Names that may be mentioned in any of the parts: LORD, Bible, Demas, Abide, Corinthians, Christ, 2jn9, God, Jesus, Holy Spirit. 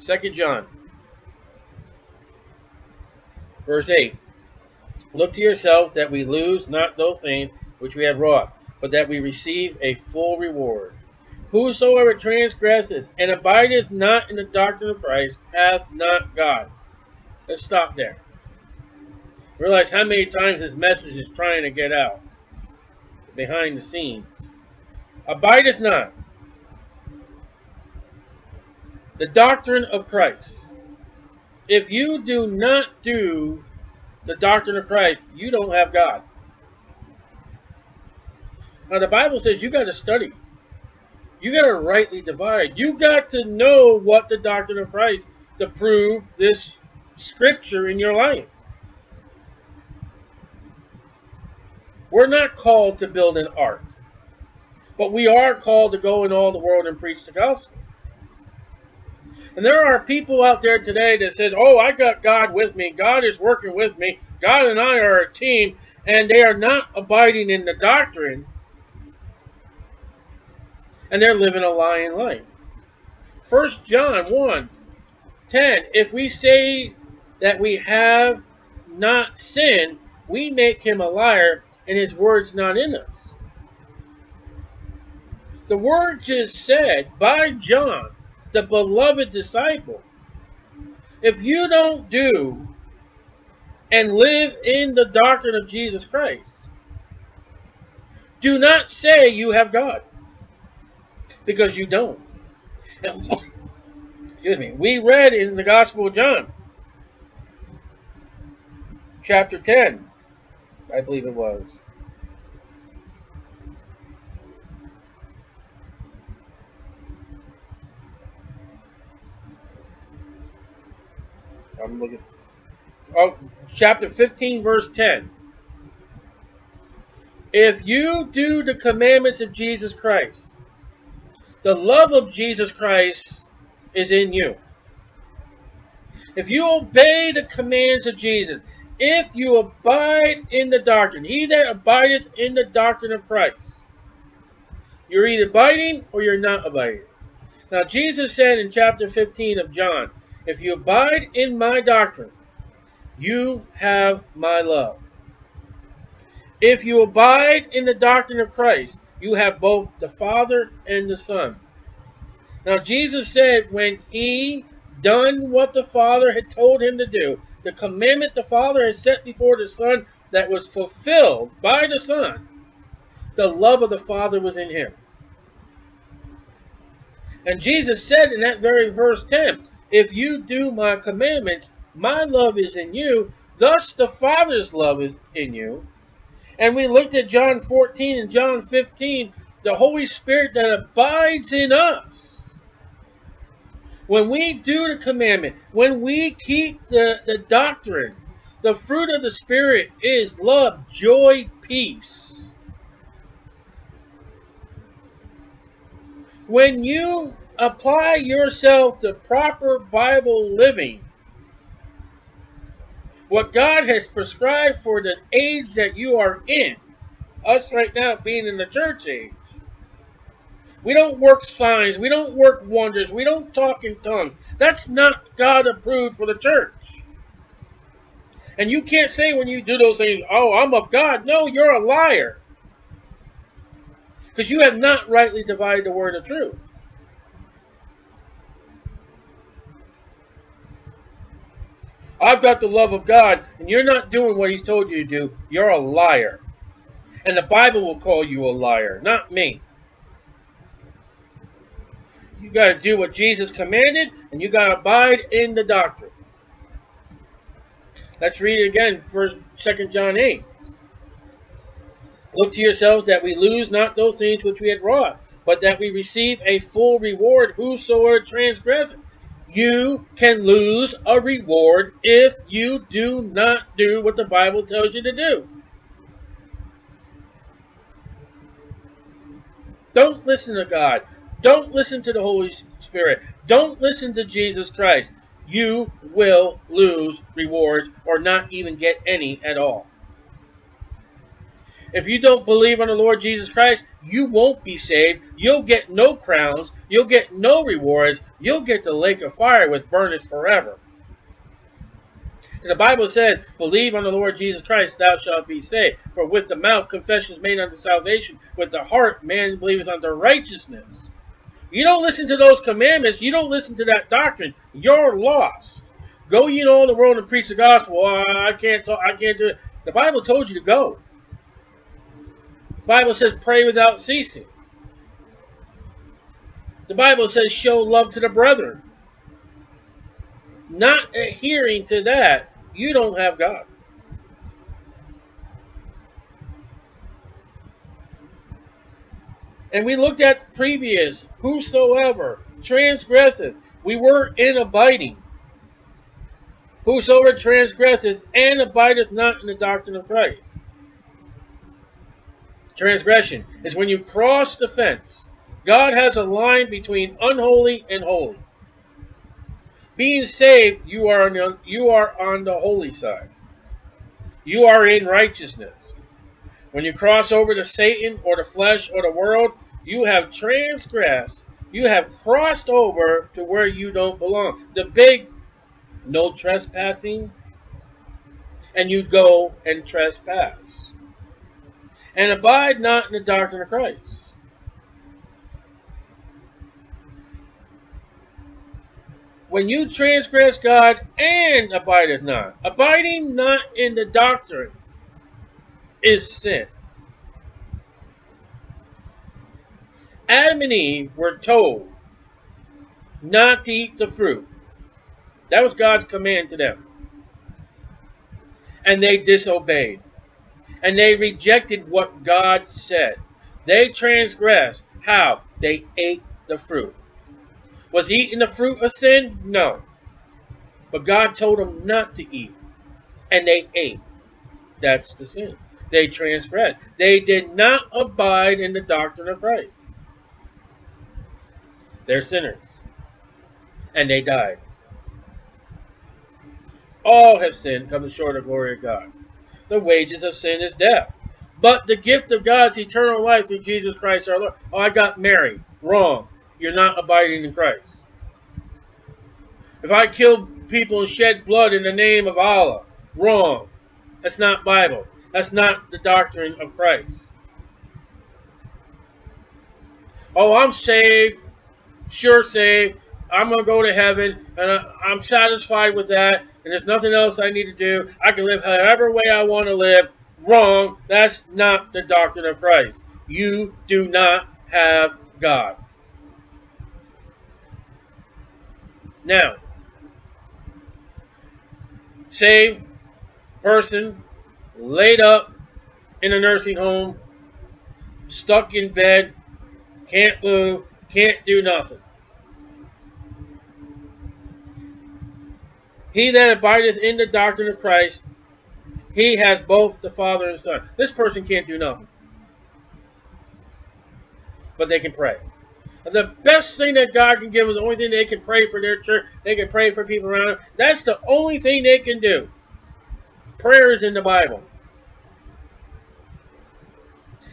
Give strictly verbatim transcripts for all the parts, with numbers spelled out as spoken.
Second John, verse eight. Look to yourself that we lose not those things which we have wrought, but that we receive a full reward. Whosoever transgresseth and abideth not in the doctrine of Christ hath not God. Let's stop there. Realize how many times this message is trying to get out behind the scenes. Abideth not. The doctrine of Christ. If you do not do the doctrine of Christ, you don't have God. Now the Bible says you got to study. You got to rightly divide. You got to know what the doctrine of Christ to prove this scripture in your life. We're not called to build an ark, but we are called to go in all the world and preach the gospel. And there are people out there today that said, oh, I got God with me. God is working with me. God and I are a team, and they are not abiding in the doctrine. And they're living a lying life. First John one ten. If we say that we have not sinned, we make him a liar, and his word's not in us. The word just said by John, the beloved disciple, if you don't do and live in the doctrine of Jesus Christ, do not say you have God. Because you don't. Excuse me. We read in the Gospel of John, chapter ten, I believe it was. I'm looking. Oh, chapter fifteen, verse ten. If you do the commandments of Jesus Christ, the love of Jesus Christ is in you. If you obey the commands of Jesus, if you abide in the doctrine, he that abideth in the doctrine of Christ, you're either abiding or you're not abiding. Now, Jesus said in chapter fifteen of John, if you abide in my doctrine, you have my love. If you abide in the doctrine of Christ, you have both the Father and the Son. Now Jesus said when he done what the Father had told him to do, the commandment the Father had set before the Son that was fulfilled by the Son, the love of the Father was in him. And Jesus said in that very verse ten, if you do my commandments, my love is in you, thus the Father's love is in you. And we looked at John fourteen and John fifteen, the Holy Spirit that abides in us. When we do the commandment, when we keep the, the doctrine, the fruit of the Spirit is love, joy, peace. When you apply yourself to proper Bible living, what God has prescribed for the age that you are in, us right now being in the church age, we don't work signs, we don't work wonders, we don't talk in tongues. That's not God approved for the church. And you can't say when you do those things, oh, I'm of God. No, you're a liar. Because you have not rightly divided the word of truth. I've got the love of God, and you're not doing what he's told you to do. You're a liar. And the Bible will call you a liar, not me. You got to do what Jesus commanded, and you got to abide in the doctrine. Let's read it again, Second John eight. Look to yourselves that we lose not those things which we had wrought, but that we receive a full reward, whosoever transgresseth. You can lose a reward if you do not do what the Bible tells you to do. Don't listen to God. Don't listen to the Holy Spirit. Don't listen to Jesus Christ. You will lose rewards or not even get any at all. If you don't believe on the Lord Jesus Christ, you won't be saved. You'll get no crowns. You'll get no rewards. You'll get the lake of fire which burneth forever. The Bible said, believe on the Lord Jesus Christ, thou shalt be saved. For with the mouth confession is made unto salvation. With the heart man believeth unto righteousness. You don't listen to those commandments. You don't listen to that doctrine. You're lost. Go ye into all the world and preach the gospel. Oh, I can't talk, I can't do it. The Bible told you to go. The Bible says pray without ceasing. The Bible says show love to the brethren. Not adhering to that, you don't have God. And we looked at the previous, whosoever transgresseth, we were in abiding. Whosoever transgresseth and abideth not in the doctrine of Christ. Transgression is when you cross the fence. God has a line between unholy and holy. Being saved, you are on the, you are on the holy side. You are in righteousness. When you cross over to Satan or the flesh or the world, you have transgressed. You have crossed over to where you don't belong. The big no trespassing, and you go and trespass. And abide not in the doctrine of Christ. When you transgress God and abideth not. Abiding not in the doctrine is sin. Adam and Eve were told not to eat the fruit. That was God's command to them. And they disobeyed. And they rejected what God said. They transgressed. How? They ate the fruit. Was eating the fruit a sin? No. But God told them not to eat. And they ate. That's the sin. They transgressed. They did not abide in the doctrine of Christ. They're sinners. And they died. All have sinned, come short of the glory of God. The wages of sin is death. But the gift of God's eternal life through Jesus Christ our Lord. Oh, I got married. Wrong. You're not abiding in Christ. If I kill people and shed blood in the name of Allah, wrong. That's not Bible. That's not the doctrine of Christ. Oh, I'm saved. Sure saved. I'm going to go to heaven. And I, I'm satisfied with that. And there's nothing else I need to do. I can live however way I want to live. Wrong. That's not the doctrine of Christ. You do not have God. Now, saved person laid up in a nursing home, stuck in bed, can't move, can't do nothing. He that abideth in the doctrine of Christ, he has both the Father and Son. This person can't do nothing. But they can pray. The best thing that God can give is the only thing they can pray for their church. They can pray for people around them. That's the only thing they can do. Prayer is in the Bible.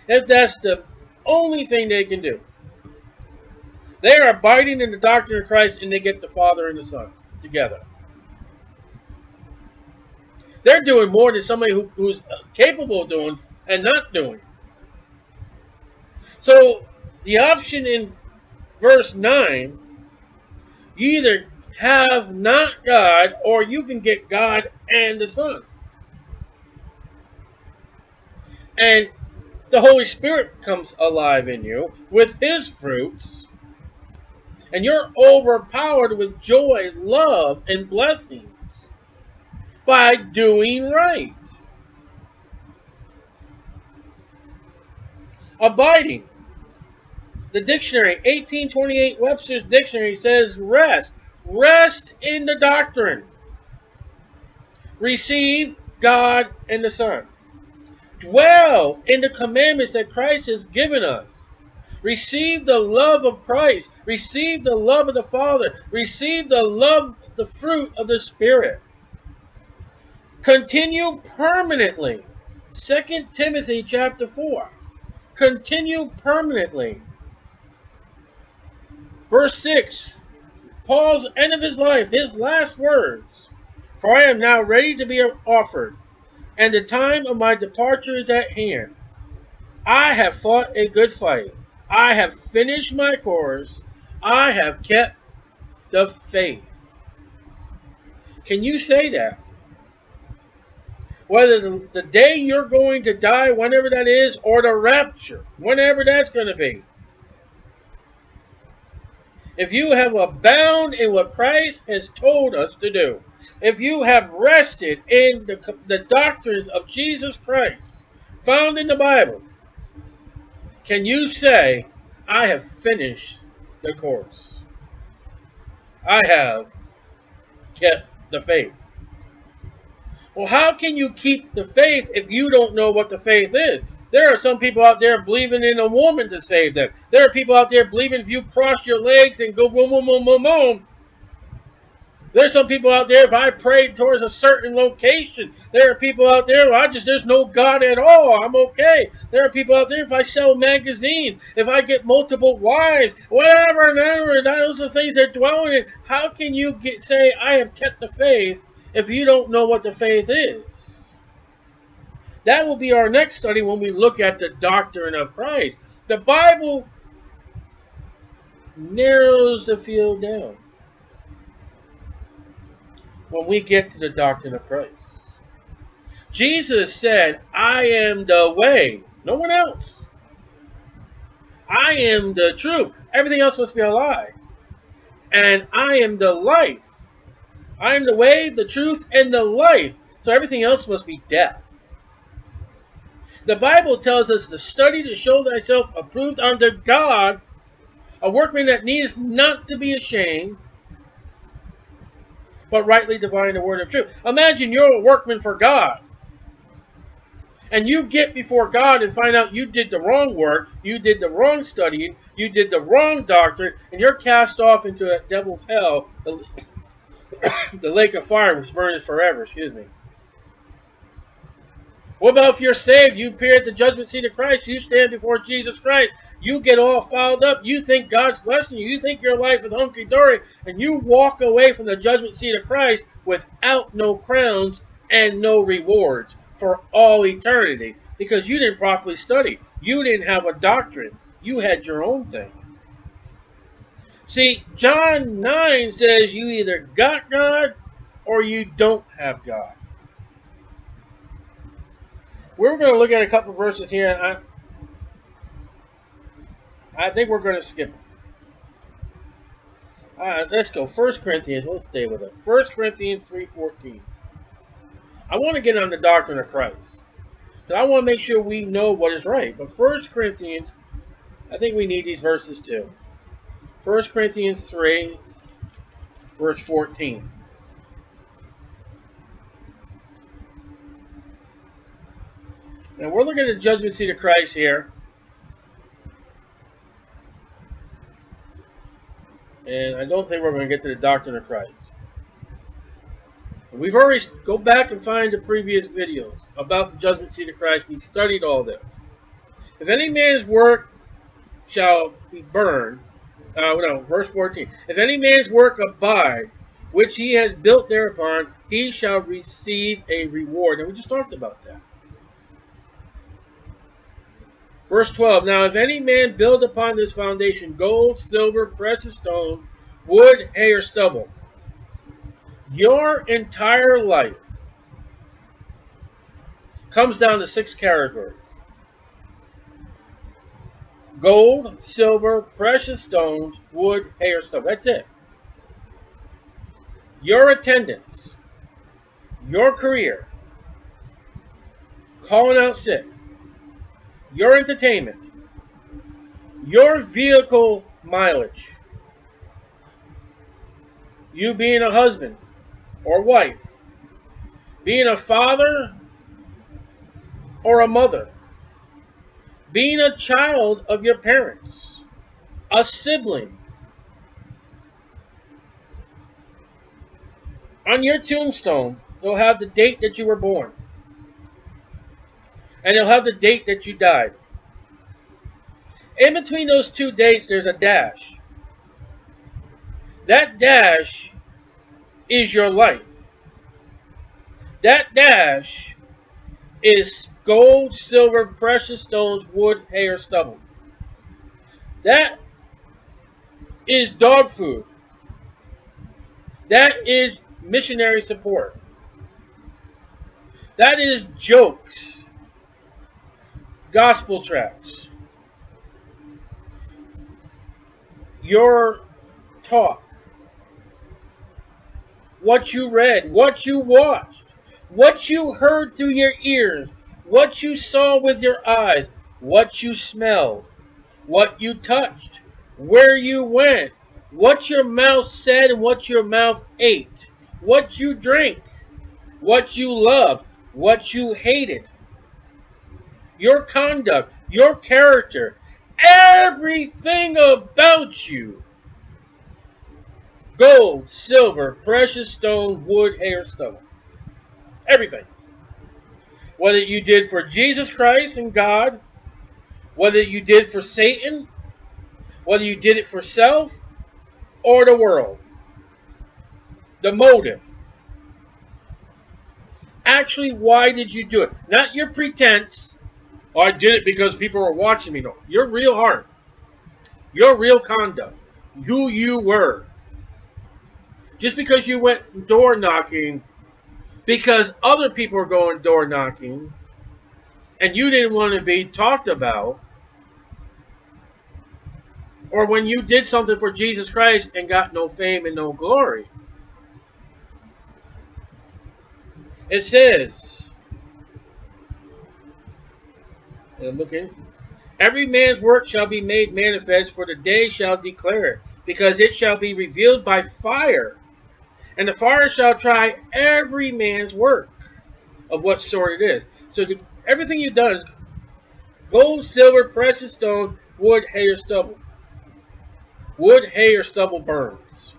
If that's the only thing they can do. They are abiding in the doctrine of Christ and they get the Father and the Son together. They're doing more than somebody who, who's capable of doing and not doing. So the option in verse nine, you either have not God or you can get God and the Son. And the Holy Spirit comes alive in you with his fruits. And you're overpowered with joy, love, and blessings by doing right. Abiding. The dictionary, eighteen twenty-eight Webster's Dictionary, says rest. Rest in the doctrine. Receive God and the Son. Dwell in the commandments that Christ has given us. Receive the love of Christ. Receive the love of the Father. Receive the love, the fruit of the Spirit. Continue permanently Second Timothy chapter four. Continue permanently. Verse six. Paul's end of his life, his last words. For I am now ready to be offered, and the time of my departure is at hand. I have fought a good fight. I have finished my course. I have kept the faith. Can you say that? Whether the, the day you're going to die, whenever that is, or the rapture, whenever that's going to be. If you have abounded in what Christ has told us to do, if you have rested in the, the doctrines of Jesus Christ found in the Bible, can you say, I have finished the course? I have kept the faith. Well, how can you keep the faith if you don't know what the faith is? There are some people out there believing in a woman to save them. There are people out there believing if you cross your legs and go boom, boom, boom, boom, boom. There's some people out there, if I prayed towards a certain location, there are people out there, well, I just, there's no God at all. I'm okay. There are people out there, if I sell magazines, if I get multiple wives, whatever, whatever, those are the things they're dwelling in. How can you get, say, I have kept the faith if you don't know what the faith is? That will be our next study when we look at the doctrine of Christ. The Bible narrows the field down. When we get to the doctrine of Christ, Jesus said, I am the way. No one else. I am the truth. Everything else must be a lie. And I am the life. I am the way, the truth, and the life. So everything else must be death. The Bible tells us to study to show thyself approved unto God, a workman that needs not to be ashamed, but rightly divine the word of truth. Imagine you're a workman for God. And you get before God and find out you did the wrong work, you did the wrong studying, you did the wrong doctrine, and you're cast off into that devil's hell, the, the lake of fire which burns forever, excuse me. What about if you're saved, you appear at the judgment seat of Christ, you stand before Jesus Christ, you get all fouled up, you think God's blessing you, you think your life is hunky-dory, and you walk away from the judgment seat of Christ without no crowns and no rewards for all eternity, because you didn't properly study. You didn't have a doctrine. You had your own thing. See, John nine says you either got God or you don't have God. We're going to look at a couple of verses here, and I, I think we're going to skip it. All right, let's go. First Corinthians, let's stay with it. First Corinthians three fourteen. I want to get on the doctrine of Christ, because I want to make sure we know what is right. But First Corinthians, I think we need these verses too. First Corinthians three, verse fourteen. Now we're looking at the judgment seat of Christ here. And I don't think we're going to get to the doctrine of Christ. We've already, go back and find the previous videos about the judgment seat of Christ. We studied all this. If any man's work shall be burned, uh, no, verse fourteen. If any man's work abide, which he has built thereupon, he shall receive a reward. And we just talked about that. Verse twelve, now if any man build upon this foundation gold, silver, precious stone, wood, hay, or stubble, your entire life comes down to six categories. Gold, silver, precious stones, wood, hay, or stubble. That's it. Your attendance, your career, calling out sick, your entertainment, your vehicle mileage, you being a husband or wife, being a father or a mother, being a child of your parents, a sibling, on your tombstone, they'll have the date that you were born. and you'll have the date that you died. In between those two dates, there's a dash. That dash is your life. That dash is gold, silver, precious stones, wood, hay, or stubble. That is dog food. That is missionary support. That is jokes, gospel tracts, your talk, what you read, what you watched, what you heard through your ears, what you saw with your eyes, what you smelled, what you touched, where you went, what your mouth said and what your mouth ate, what you drank, what you loved, what you hated, your conduct, your character, everything about you. Gold, silver, precious stone, wood, hay, or stubble. Everything. Whether you did for Jesus Christ and God, whether you did for Satan, whether you did it for self or the world. The motive. Actually, why did you do it? Not your pretense. Oh, I did it because people were watching me. No, your real heart. Your real conduct. Who you were. Just because you went door knocking because other people were going door knocking and you didn't want to be talked about, or when you did something for Jesus Christ and got no fame and no glory. It says, and I'm looking, every man's work shall be made manifest, for the day shall declare it, because it shall be revealed by fire. And the fire shall try every man's work of what sort it is. So the, everything you've done, gold, silver, precious stone, wood, hay, or stubble. Wood, hay, or stubble burns.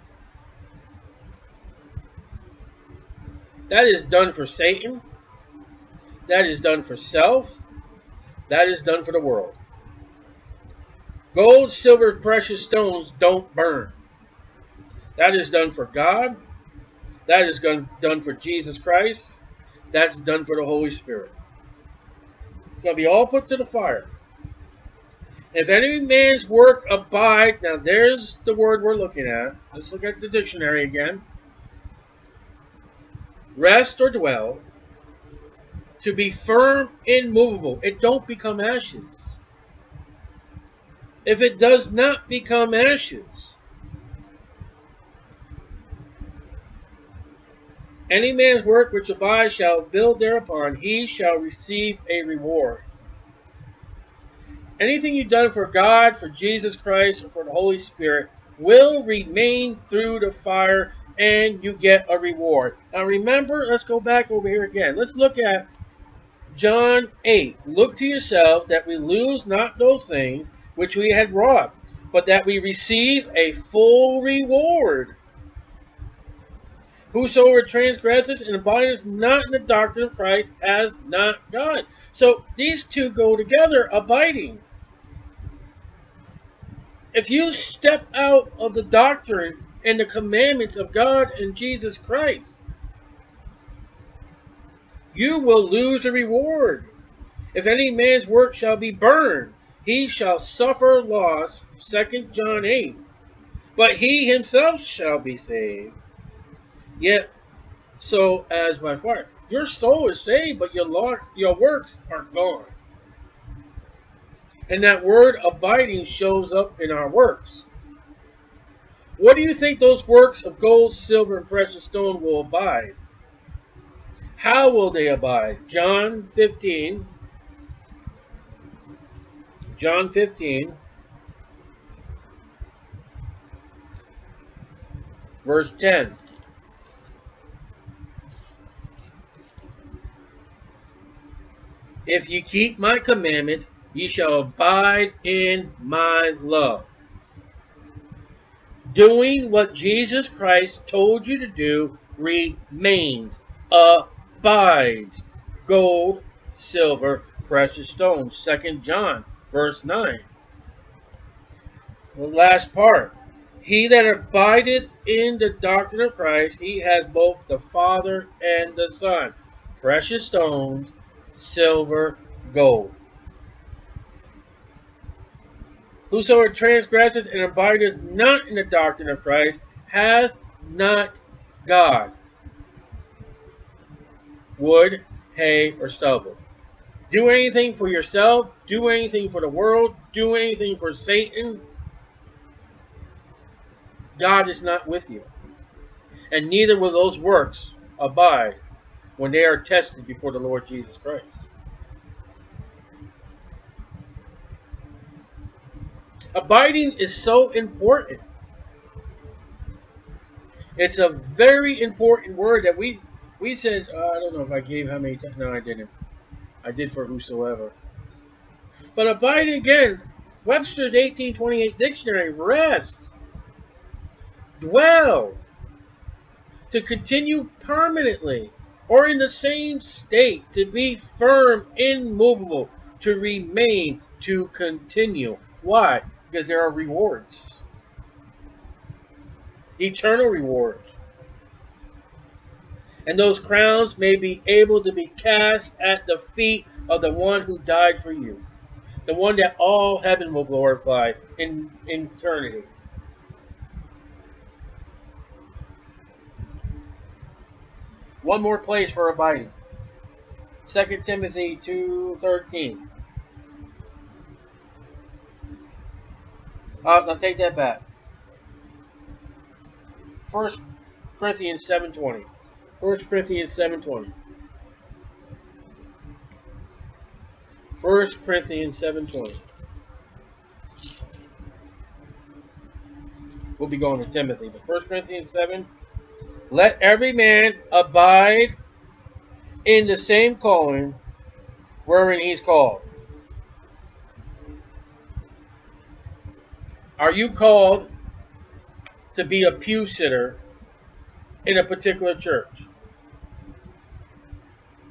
That is done for Satan. That is done for self. That is done for the world. Gold, silver, precious stones don't burn. That is done for God. That is done for Jesus Christ. That's done for the Holy Spirit. It's going to be all put to the fire. If any man's work abide, now there's the word we're looking at. Let's look at the dictionary again. Rest or dwell. To be firm, immovable. It don't become ashes. If it does not become ashes. Any man's work which abides shall build thereupon, he shall receive a reward. Anything you've done for God, for Jesus Christ, or for the Holy Spirit will remain through the fire, and you get a reward. Now remember, let's go back over here again. Let's look at John eight. Look to yourselves that we lose not those things which we had wrought, but that we receive a full reward. Whosoever transgresseth and abideth not in the doctrine of Christ has not God. So these two go together, abiding. If you step out of the doctrine and the commandments of God and Jesus Christ, you will lose a reward. If any man's work shall be burned, he shall suffer loss, Second John eight. But he himself shall be saved. Yet, so as by fire. Your soul is saved, but your your works are gone. And that word abiding shows up in our works. What do you think those works of gold, silver, and precious stone will abide? How will they abide? John fifteen. John fifteen. Verse ten. If ye keep my commandments, ye shall abide in my love. Doing what Jesus Christ told you to do remains, abides. Gold, silver, precious stones. Second John verse nine. The last part. He that abideth in the doctrine of Christ, he has both the Father and the Son. Precious stones, silver, gold. Whosoever transgresseth and abideth not in the doctrine of Christ hath not God. Wood, hay, or stubble. Do anything for yourself, do anything for the world, do anything for Satan, God is not with you. And neither will those works abide when they are tested before the Lord Jesus Christ. Abiding is so important. It's a very important word that we we said, uh, I don't know if I gave how many times. No, I didn't. I did for whosoever. But abide again, Webster's eighteen twenty-eight dictionary, rest, dwell, to continue permanently or in the same state, to be firm, immovable, to remain, to continue. Why? Because there are rewards, eternal rewards, and those crowns may be able to be cast at the feet of the one who died for you, the one that all heaven will glorify in, in eternity. One more place for abiding. Second Timothy two thirteen. Uh, now take that back. First Corinthians seven twenty. First Corinthians seven twenty. First Corinthians seven twenty. We'll be going to Timothy, but First Corinthians seven. Let every man abide in the same calling wherein he's called. Are you called to be a pew sitter in a particular church?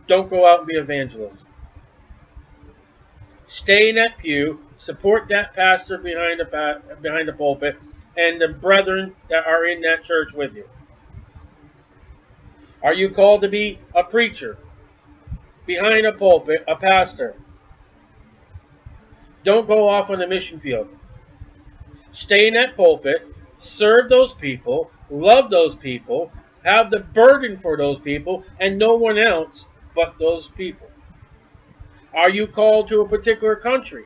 Don't go out and be evangelist. Stay in that pew, support that pastor behind the, behind the pulpit and the brethren that are in that church with you. Are you called to be a preacher, behind a pulpit, a pastor? Don't go off on the mission field. Stay in that pulpit, serve those people, love those people, have the burden for those people, and no one else but those people. Are you called to a particular country?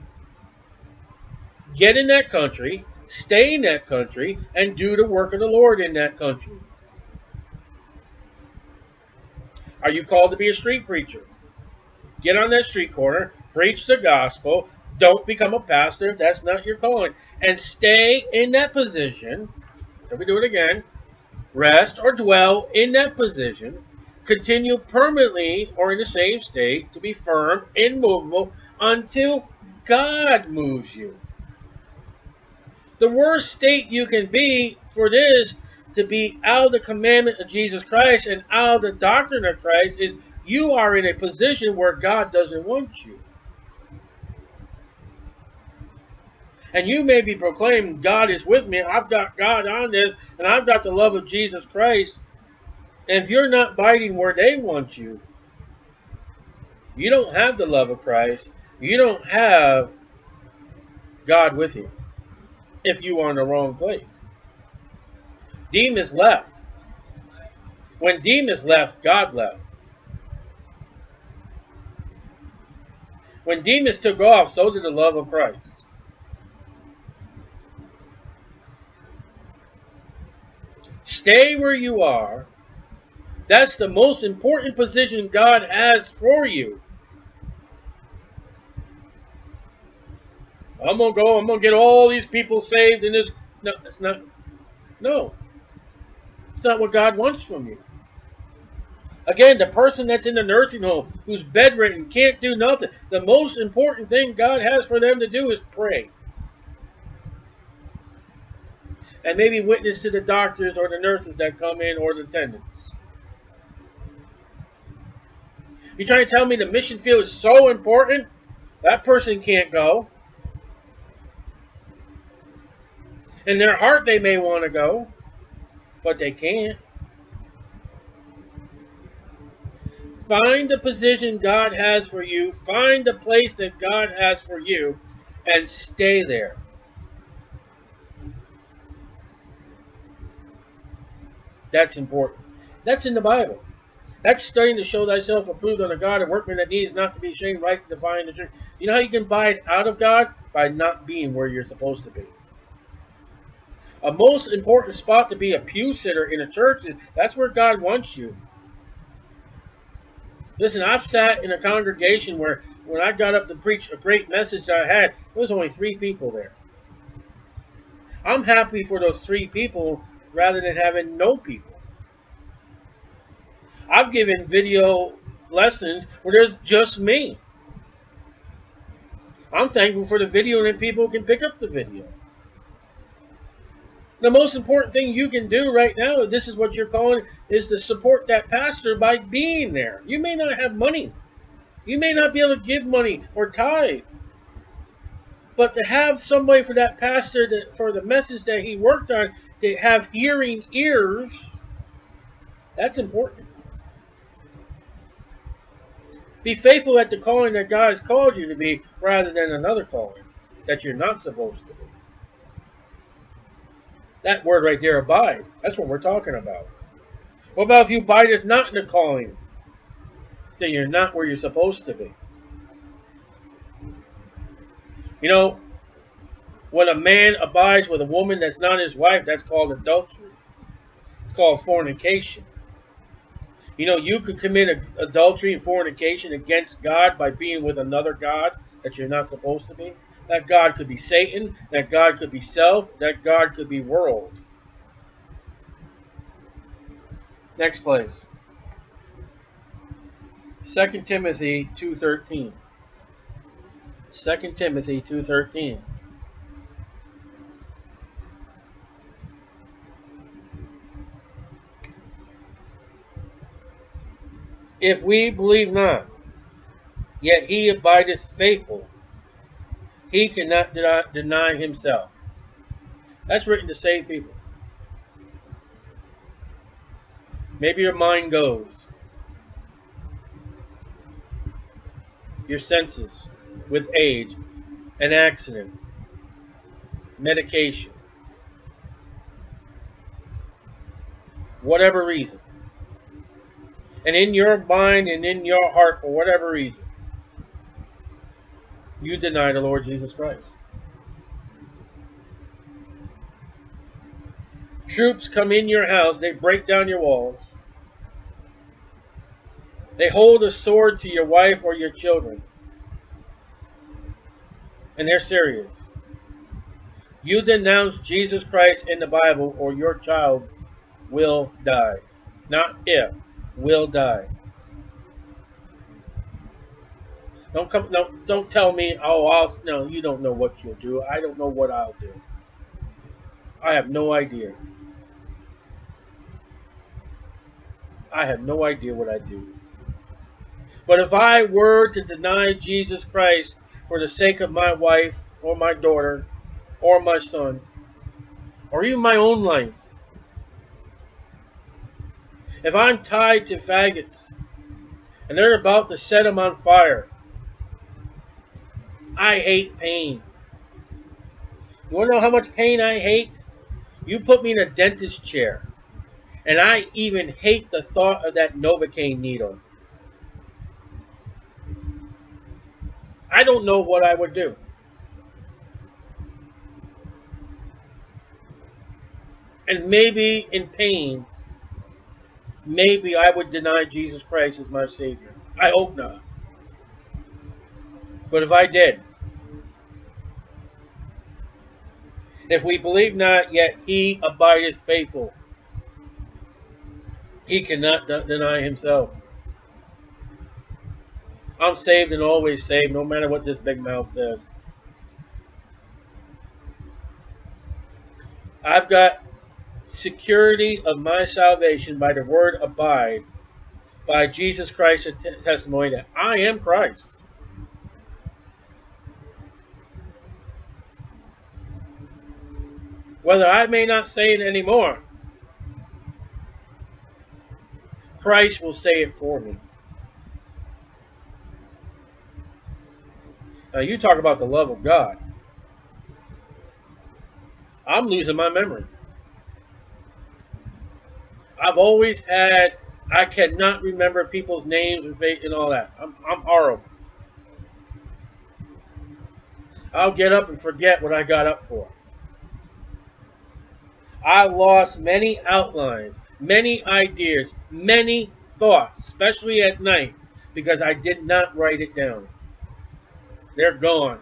Get in that country, stay in that country, and do the work of the Lord in that country. Are you called to be a street preacher? Get on that street corner, preach the gospel, don't become a pastor if that's not your calling, and stay in that position. Let me do it again. Rest or dwell in that position, continue permanently or in the same state, to be firm, immovable, until God moves you. The worst state you can be for this, to be out of the commandment of Jesus Christ and out of the doctrine of Christ, is you are in a position where God doesn't want you. And you may be proclaiming, God is with me, I've got God on this, and I've got the love of Jesus Christ. And if you're not abiding where they want you, you don't have the love of Christ. You don't have God with you if you are in the wrong place. Demas left. When Demas left, God left. When Demas took off, so did the love of Christ. Stay where you are. That's the most important position God has for you. I'm going to go, I'm going to get all these people saved in this. No, it's not. No. It's not what God wants from you. Again, the person that's in the nursing home, who's bedridden, can't do nothing. The most important thing God has for them to do is pray. And maybe witness to the doctors or the nurses that come in, or the attendants. You're trying to tell me the mission field is so important? That person can't go. In their heart, they may want to go, but they can't. Find the position God has for you. Find the place that God has for you and stay there. That's important. That's in the Bible. That's studying to show thyself approved unto God, a workman that needs not to be ashamed, right to divine the truth. You know how you can abide out of God? By not being where you're supposed to be. A most important spot to be a pew sitter in a church is that's where God wants you. Listen, I've sat in a congregation where when I got up to preach a great message I had, there was only three people there. I'm happy for those three people rather than having no people. I've given video lessons where there's just me. I'm thankful for the video and people can pick up the video. The most important thing you can do right now, this is what you're calling, is to support that pastor by being there. You may not have money. You may not be able to give money or tithe. But to have somebody for that pastor, that, for the message that he worked on, to have hearing ears, that's important. Be faithful at the calling that God has called you to be rather than another calling that you're not supposed to be. That word right there, abide. That's what we're talking about. What about if you abideth not in the calling? Then you're not where you're supposed to be. You know, when a man abides with a woman that's not his wife, that's called adultery. It's called fornication. You know, you could commit adultery and fornication against God by being with another God that you're not supposed to be. That God could be Satan, that God could be self, that God could be world. Next place. Second Timothy two thirteen. Second Timothy two thirteen. If we believe not, yet he abideth faithful. He cannot deny, deny himself. That's written to save people. Maybe your mind goes. Your senses with age, an accident, medication, whatever reason. And in your mind and in your heart, for whatever reason, you deny the Lord Jesus Christ. Troops come in your house. They break down your walls. They hold a sword to your wife or your children. And they're serious. You denounce Jesus Christ in the Bible or your child will die. Not if, will die. Don't come. No, don't tell me. Oh, I'll. No, you don't know what you'll do. I don't know what I'll do. I have no idea. I have no idea what I do. But if I were to deny Jesus Christ for the sake of my wife or my daughter or my son or even my own life, if I'm tied to faggots and they're about to set them on fire. I hate pain. You want to know how much pain I hate? You put me in a dentist chair, and I even hate the thought of that Novocaine needle. I don't know what I would do. And maybe in pain, maybe I would deny Jesus Christ as my Savior. I hope not. But if I did, if we believe not, yet he abideth faithful. He cannot deny himself. I'm saved and always saved, no matter what this big mouth says. I've got security of my salvation by the word abide, by Jesus Christ's testimony that I am Christ. whether I may not say it anymore, Christ will say it for me. Now you talk about the love of God. I'm losing my memory. I've always had, I cannot remember people's names and faith and all that. I'm, I'm horrible. I'll get up and forget what I got up for. I lost many outlines, many ideas, many thoughts, especially at night, because I did not write it down. They're gone.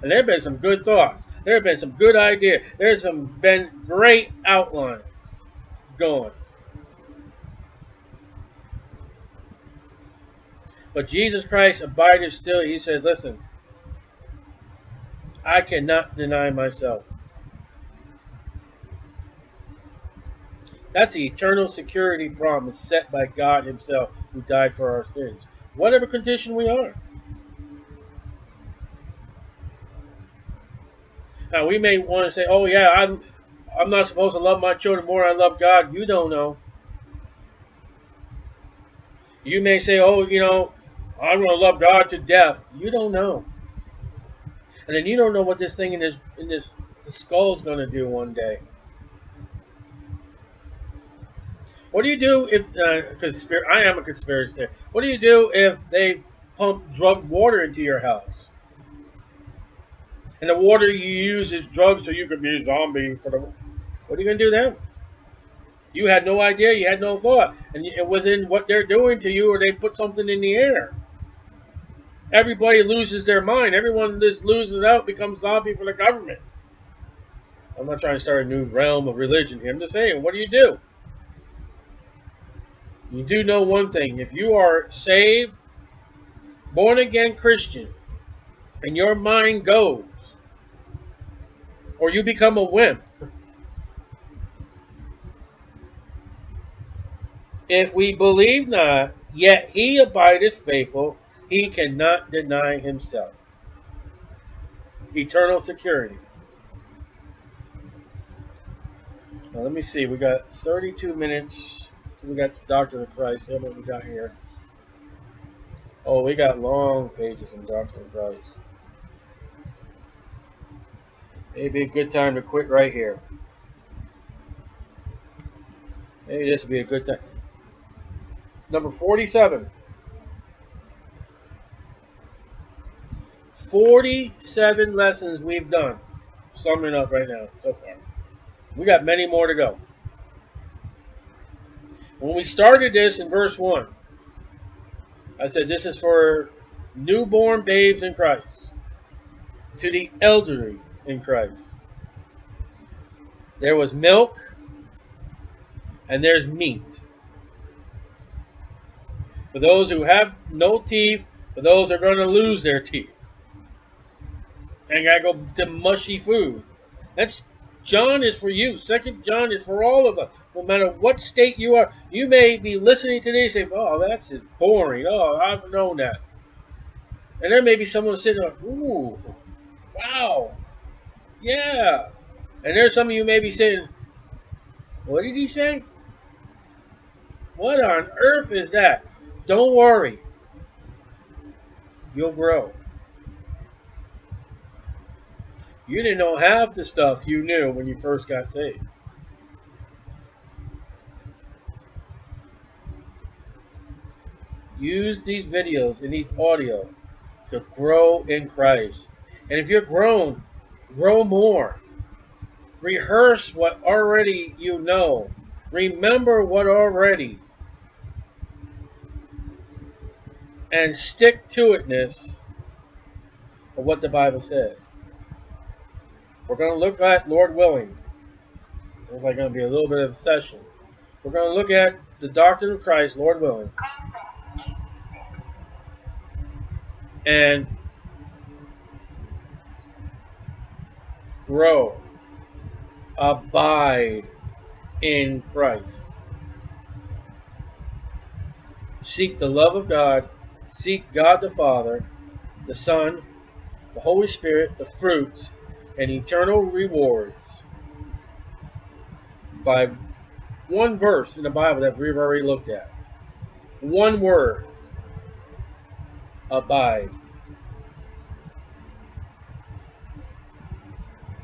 And there have been some good thoughts. There have been some good ideas. There's some been great outlines gone. But Jesus Christ abideth still. He said, listen, I cannot deny myself. That's the eternal security promise set by God himself, who died for our sins, whatever condition we are. Now, we may want to say, oh, yeah, I'm, I'm not supposed to love my children more than I love God. You don't know. You may say, oh, you know, I'm going to love God to death. You don't know. And then you don't know what this thing in this, in this the skull is going to do one day. What do you do if, uh, conspir I am a conspiracy theorist. What do you do if they pump drugged water into your house? And the water you use is drugs, so you could be a zombie for the... What are you going to do then? You had no idea. You had no thought. And, and within what they're doing to you, or they put something in the air. Everybody loses their mind. Everyone just loses out, becomes zombie for the government. I'm not trying to start a new realm of religion here. I'm just saying, what do you do? You do know one thing. If you are saved, born-again Christian, and your mind goes, or you become a wimp. If we believe not, yet he abideth faithful, he cannot deny himself. Eternal security. Now let me see, we got thirty-two minutes. We got the Doctrine of Christ. What we got here? Oh, we got long pages in Doctrine of Christ. It'd be a good time to quit right here. Maybe this would be a good time. Number forty-seven. forty-seven lessons we've done. Summing up right now so far. We got many more to go. When we started this in verse one, I said this is for newborn babes in Christ, to the elderly in Christ. There was milk and there's meat. For those who have no teeth, for those who are going to lose their teeth and gotta go to mushy food. That's John is for you. Second John is for all of us. No matter what state you are, you may be listening to this and say, oh, that's just boring. Oh, I've known that. And there may be someone sitting there, ooh, wow. Yeah. And there's some of you may be saying, what did he say? What on earth is that? Don't worry. You'll grow. You didn't know half the stuff you knew when you first got saved. Use these videos and these audio to grow in Christ. And if you're grown, grow more. Rehearse what already you know. Remember what already. And stick to itness of what the Bible says. We're going to look at, Lord willing, there's like going to be a little bit of a session. We're going to look at the Doctrine of Christ, Lord willing. And grow, abide in Christ. Seek the love of God, seek God the Father, the Son, the Holy Spirit, the fruits, and eternal rewards by one verse in the Bible that we've already looked at. One word. Abide.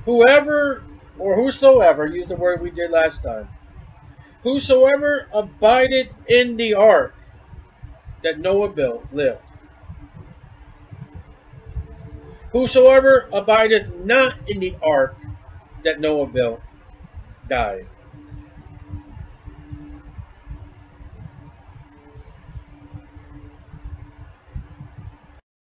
Whoever or whosoever, use the word we did last time, whosoever abideth in the ark that Noah built, lived. Whosoever abideth not in the ark that Noah built, died.